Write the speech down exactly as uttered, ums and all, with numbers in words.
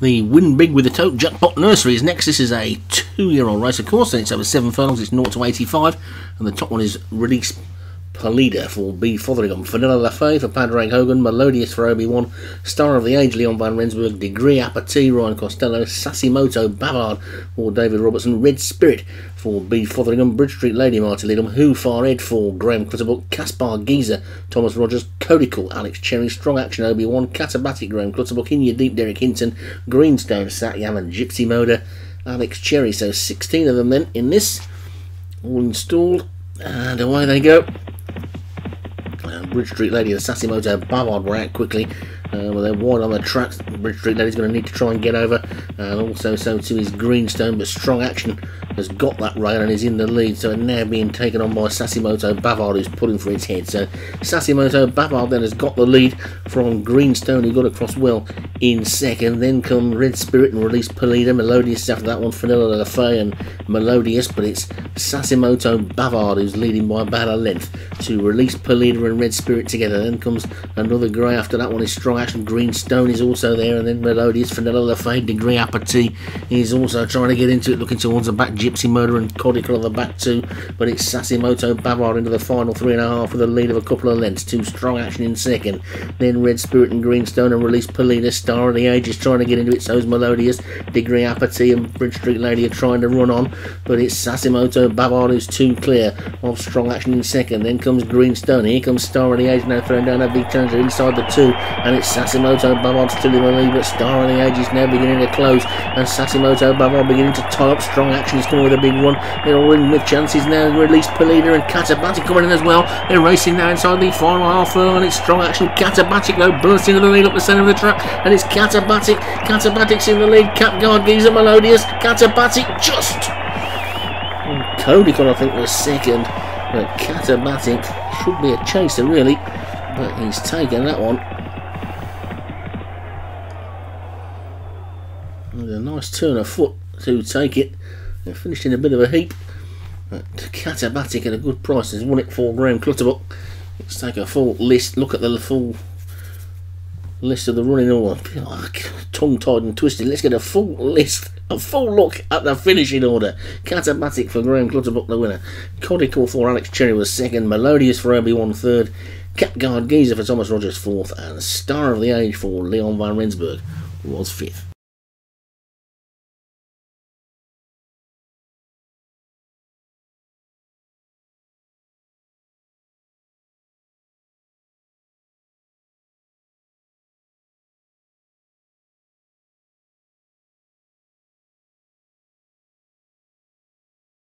The Win Big with the Tote Jackpot Nursery is next. This is a two-year-old race, of course, and it's over seven furlongs. It's zero to eighty-five, and the top one is Released Pallida for B. Fotheringham, Vanilla LaFay for Padrang Hogan, Melodious for Obi-Wan, Star of the Age, Leon Van Rensburg, Degree Apatie, Ryan Costello, Sassimoto, Bavard for David Robertson, Red Spirit for B. Fotheringham, Bridge Street Lady, Marty Leadham, Who Far Ed for Graham Clutterbuck, Kaspar Geezer, Thomas Rogers, Codical, Alex Cherry, Strong Action, Obi-Wan, Katabatic, Graham Clutterbuck, In Your Deep, Derek Hinton, Greenstone, Satyam and Gypsy Motor, Alex Cherry. So sixteen of them then in this, all installed, and away they go. Uh, Bridge Street Lady, the Sassimoto, Bavard were out quickly. Uh, well, they're wide on the tracks. Bridge Street Lady's going to need to try and get over. And uh, also, so too is Greenstone, but Strong Action has got that rail and is in the lead. So now being taken on by Sassimoto, Bavard, who's pulling for its head. So Sassimoto, Bavard then has got the lead from Greenstone, who got across well in second. Then come Red Spirit and Released Pallida, Melodious after that one, Fenella de La Faye and Melodious. But it's Sassimoto, Bavard who's leading by about a length to Release Pallida and Red Spirit together. Then comes another grey after that one is Strong Action, Greenstone is also there, and then Melodious, Fenella LaFay, Degree Apatie is also trying to get into it, looking towards the back, Gypsy Motor and Codical on the back too, but it's Sassimoto, Bavard into the final three and a half with a lead of a couple of lengths to Strong Action in second, then Red Spirit and Greenstone and Released Pallida. Star of the Age is trying to get into it, so is Melodious, Degree Apatie and Bridge Street Lady are trying to run on, but it's Sassimoto, Bavard who's too clear of Strong Action in second, then comes Greenstone, here comes Star of the Age now throwing down a big challenger inside the two, and it's Sassimoto, Bavard still in the lead, but Star on the Edge is now beginning to close, and Sassimoto, Bavard beginning to tie up. Strong Action is coming with a big run. They're all in with chances now. Released Pallida and Katabatic coming in as well. They're racing now inside the final half furlong, and it's Strong Action. Katabatic though bursting into the lead up the centre of the track, and it's Katabatic. Katabatic's in the lead. Kaspar Geezer, Melodious. Katabatic just. And Codicote, I think, was second, but Katabatic should be a chaser really, but he's taken that one. A nice turn of foot to take it. They finished in a bit of a heap. Katabatic at a good price has won it for Graham Clutterbuck. Let's take a full list. Look at the full list of the running order. Oh, tongue-tied and twisted. Let's get a full list, a full look at the finishing order. Katabatic for Graham Clutterbuck, the winner. Codical for Alex Cherry was second. Melodious for Obi-Wan third. Kaspar Geezer for Thomas Rogers fourth. And Star of the Age for Leon Van Rensburg was fifth.